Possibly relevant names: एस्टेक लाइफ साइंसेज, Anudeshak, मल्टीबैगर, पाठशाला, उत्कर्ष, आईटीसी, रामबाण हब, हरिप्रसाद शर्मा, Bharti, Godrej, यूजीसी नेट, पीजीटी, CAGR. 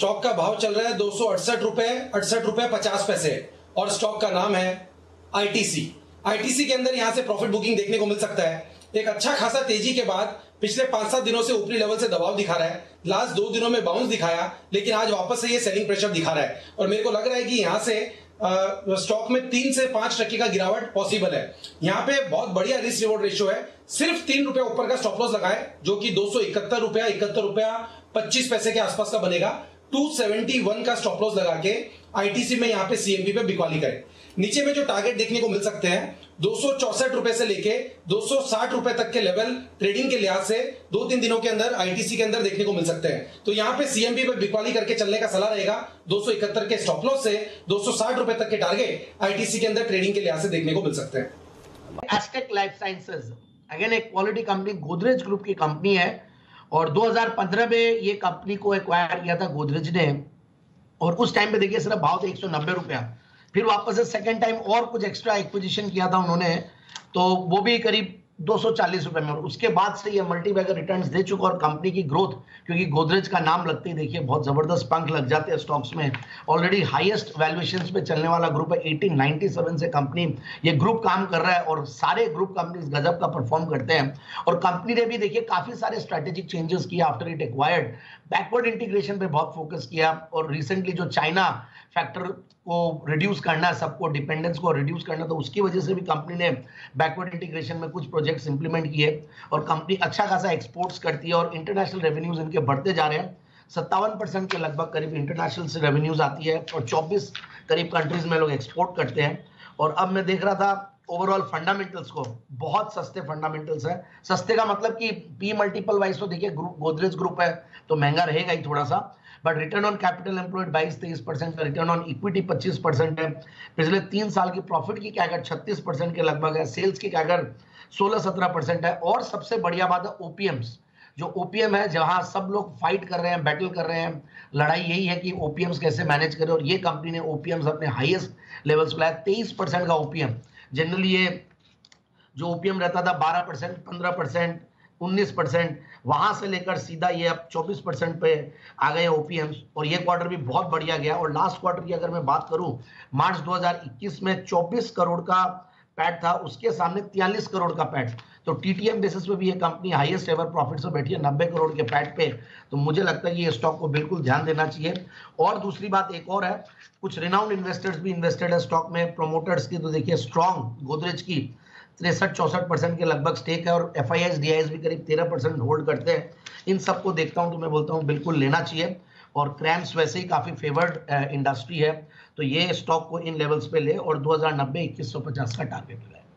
Stock का भाव चल रहा है 268 रुपए 50 पैसे और स्टॉक का नाम है आईटीसी के अंदर यहां से प्रॉफिट बुकिंग देखने को मिल सकता है। एक अच्छा खासा तेजी के बाद पिछले 5-7 दिनों से ऊपरी लेवल से दबाव दिखा रहा है, लास्ट 2 दिनों में बाउंस दिखाया लेकिन आज वापस से ये सेलिंग प्रेशर दिखा रहा है और मेरे को लग रहा है कि यहाँ से स्टॉक में 3 से 5% का गिरावट पॉसिबल है। यहाँ पे बहुत बढ़िया रिस्क रिवॉर्ड रेशियो है, सिर्फ 3 रुपए ऊपर का स्टॉप लॉस लगाए जो कि 271 रुपया 25 पैसे के आसपास का बनेगा। 271 का स्टॉप लॉस लगा के आईटीसी में यहाँ पे सीएमबी पे बिकवाली करें। नीचे में जो टारगेट देखने को मिल सकते हैं 264 रुपए से लेके 260 रुपए तक के लेवल ट्रेडिंग के लिहाज से 2-3 दिनों के अंदर आईटीसी के अंदर देखने को मिल सकते हैं। तो यहाँ पे सीएमबी पे बिकवाली करके चलने का सलाह रहेगा। 271 के स्टॉप लॉस से 260 रुपए तक के टारगेट आईटीसी के अंदर ट्रेडिंग के लिहाज से देखने को मिल सकते हैं। एस्टेक लाइफ साइंसेज अगेन एक क्वालिटी कंपनी, गोदरेज ग्रुप की कंपनी है और 2015 में ये कंपनी को एक्वायर किया था गोदरेज ने और उस टाइम पे देखिए सिर्फ भाव था 190 रुपया। फिर वापस से सेकंड टाइम और कुछ एक्स्ट्रा एक्विजिशन किया था उन्होंने तो वो भी करीब 240 रुपए में और उसके बाद से ये मल्टीबैगर रिटर्न्स दे चुका और कंपनी की ग्रोथ क्योंकि गोदरेज का नाम लगते ही देखिए बहुत जबरदस्त पंख लग जाते हैं स्टॉक्स में। ऑलरेडी हाईएस्ट वैल्यूएशंस पे चलने वाला ग्रुप है, 1897 से कंपनी ये ग्रुप काम कर रहा है और सारे ग्रुप कंपनीज गजब का परफॉर्म करते हैं और कंपनी ने भी देखिए काफी सारे स्ट्रेटेजिक चेंजेस किया after it acquired. Backward integration पे बहुत फोकस किया और रिसेंटली जो चाइना फैक्टर को रिड्यूस करना, सबको डिपेंडेंस को रिड्यूस करना, तो उसकी वजह से भी कंपनी ने बैकवर्ड इंटीग्रेशन में कुछ प्रोजेक्ट्स इंप्लीमेंट किए और कंपनी अच्छा खासा एक्सपोर्ट्स करती है और इंटरनेशनल रेवेन्यूज इनके बढ़ते जा रहे हैं। 57% के लगभग करीब इंटरनेशनल से रेवेन्यूज आती है और 24 करीब कंट्रीज में लोग एक्सपोर्ट करते हैं। और अब मैं देख रहा था ओवरऑल फंडामेंटल्स को, बहुत सस्ते फंडामेंटल्स है। सस्ते का मतलब कि पी मल्टीपल वाइज तो देखिए गोदरेज ग्रुप है तो महंगा रहेगा ही थोड़ा सा, but return on capital employed 22-23% का, रिटर्न ऑन इक्विटी 25% है, पिछले 3 साल की प्रॉफिट की CAGR 36% के लगभग है, सेल्स की CAGR 16-17% है और सबसे बढ़िया बात है ओपीएम्स। जो ओपीएम है जहां सब लोग फाइट कर रहे हैं, बैटल कर रहे हैं, लड़ाई यही है कि ओपीएम्स कैसे मैनेज करें और ये कंपनी ने ओपीएम्स अपने हाईएस्ट लेवल्स पर लाया। 23% का ओपीएम, जनरली ये जो ओपीएम रहता था 12%, 15%, 19%, वहां से लेकर सीधा ये अब 24% पे आ गए ओपीएम्स और ये क्वार्टर भी बहुत बढ़िया गया। और लास्ट क्वार्टर की अगर मैं बात करूं मार्च 2021 में 24 करोड़ का पैट था, उसके सामने 43 करोड़ का पैट, तो टीटीएम बेसिस पे भी ये कंपनी हाईएस्ट एवर प्रॉफिट से बैठी है 90 करोड़ के पैट पे। तो मुझे लगता है कि ये स्टॉक को बिल्कुल ध्यान देना चाहिए। और दूसरी बात एक और है, कुछ रिनाउंड इन्वेस्टर्स भी इन्वेस्टेड है स्टॉक में, प्रोमोटर्स की, तो देखिए स्ट्रॉन्ग गोदरेज की 63-64% के लगभग स्टेक है और FIS DIS भी करीब 13% होल्ड करते हैं। इन सबको देखता हूं तो मैं बोलता हूं बिल्कुल लेना चाहिए और क्रैम्स वैसे ही काफी फेवर्ड इंडस्ट्री है तो ये स्टॉक को इन लेवल्स पे ले और 2090-2150 का टारगेट लगाए।